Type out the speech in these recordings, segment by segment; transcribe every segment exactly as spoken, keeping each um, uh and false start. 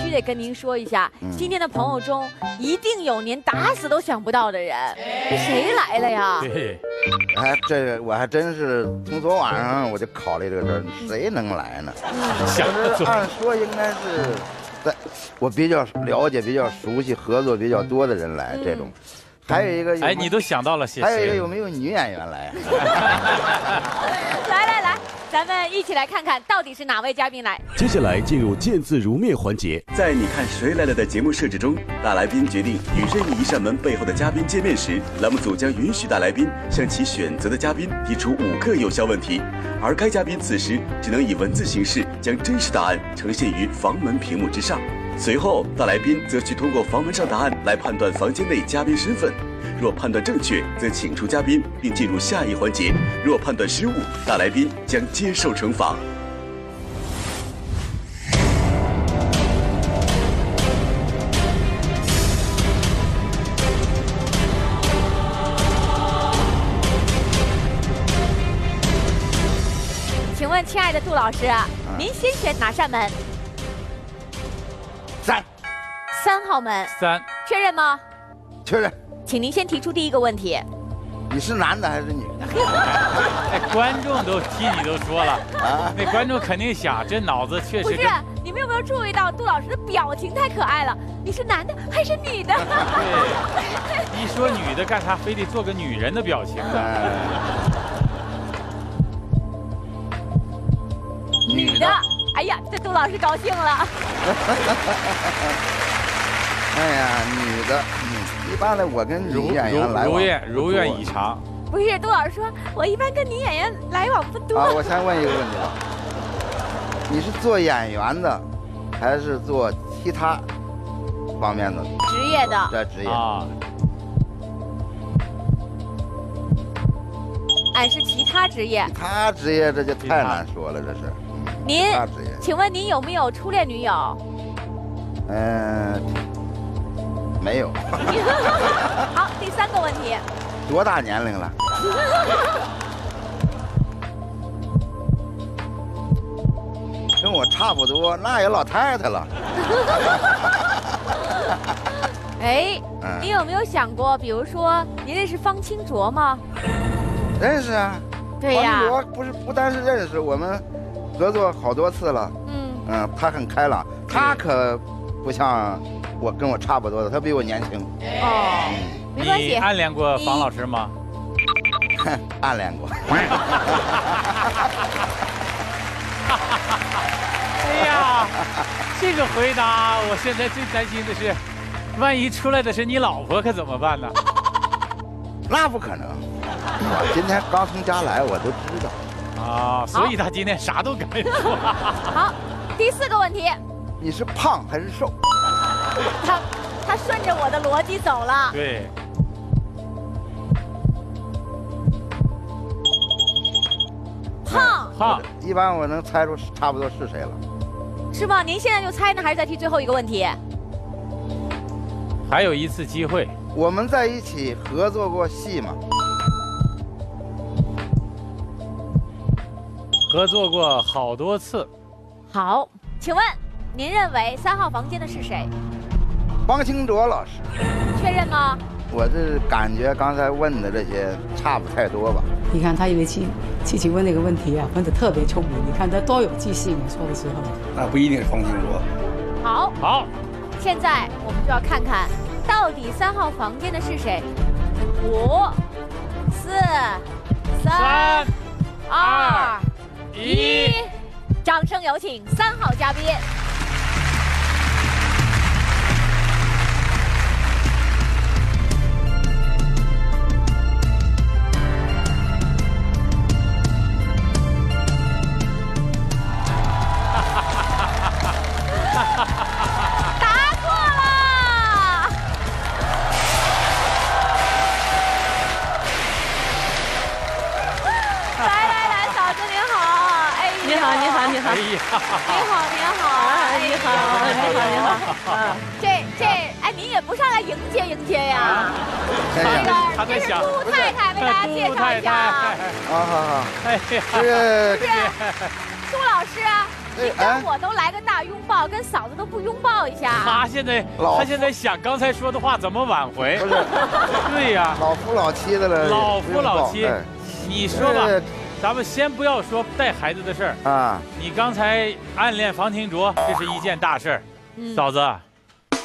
须得跟您说一下，今天的朋友中一定有您打死都想不到的人，谁来了呀？哎，这我还真是从昨晚上我就考虑这个事儿，谁能来呢？想着按说应该是。 我比较了解、比较熟悉、合作比较多的人来这种，还有一个哎，你都想到了，还有一个有没有女演员来？来来来，咱们一起来看看到底是哪位嘉宾来。接下来进入见字如面环节，在你看谁来了的节目设置中，大来宾决定与任意一扇门背后的嘉宾见面时，栏目组将允许大来宾向其选择的嘉宾提出五个有效问题。 而该嘉宾此时只能以文字形式将真实答案呈现于房门屏幕之上，随后大来宾则需通过房门上答案来判断房间内嘉宾身份。若判断正确，则请出嘉宾并进入下一环节；若判断失误，大来宾将接受惩罚。亲爱的杜老师，您先选哪扇门？三，三号门。三，确认吗？确认。请您先提出第一个问题。你是男的还是女的？哎，观众都替你都说了啊，那观众肯定想，这脑子确实。不是，你们有没有注意到杜老师的表情太可爱了？你是男的还是女的？对，一说女的，干啥非得做个女人的表情呢？ 女的，哎呀，这杜老师高兴了。哎呀，女的，嗯，一般的我跟女演员来往，如愿如愿以偿。不是，杜老师说，我一般跟女演员来往不多。啊，我先问一个问题吧，你是做演员的，还是做其他方面的职业的？在职业啊。俺是其他职业。其他职业这就太难说了，这是。 您，请问您有没有初恋女友？嗯、呃，没有。好，第三个问题。多大年龄了？跟我差不多，那也老太太了。哎，嗯、你有没有想过，比如说，您认识方清卓吗？认识啊。对呀、啊。方清卓不是不单是认识我们。 合作好多次了，嗯嗯，他很开朗，他可不像我跟我差不多的，他比我年轻。哦，没关系。你暗恋过房老师吗？哼，暗恋过。哎呀，这个回答，我现在最担心的是，万一出来的是你老婆，可怎么办呢？那不可能，我今天刚从家来，我都知道。 啊，所以他今天啥都敢说。好，第四个问题，你是胖还是瘦？他他顺着我的逻辑走了。对。胖胖，一般我能猜出差不多是谁了。是吗？您现在就猜呢，还是再提最后一个问题？还有一次机会。我们在一起合作过戏吗？ 合作过好多次。好，请问您认为三号房间的是谁？方清卓老师。确认吗？我这感觉刚才问的这些差不太多吧。你看他以为琪琪琪问那个问题啊，问的特别聪明。你看他多有记性，我说的时候。那不一定是方清卓。好。好。现在我们就要看看到底三号房间的是谁。五、四、三、二。 一，掌声有请三号嘉宾。答错了。来来来，嫂子您好。 你好，你好，你好！你好，你好，你好，你好，你好！这这，哎，您也不上来迎接迎接呀？这个，这是杜太太为大家介绍一下。好好好，哎，这个杜老师，你跟我都来个大拥抱，跟嫂子都不拥抱一下。他现在，他现在想刚才说的话怎么挽回？不是，对呀，老夫老妻的了。老夫老妻，你说吧，咱们先不要说带孩子的事儿啊。你刚才暗恋房廷卓，这是一件大事儿。嫂子，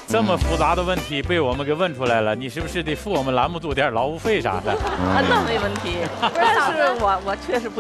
这么复杂的问题被我们给问出来了，你是不是得付我们栏目组点劳务费啥的？那没问题，不是我，我确实不。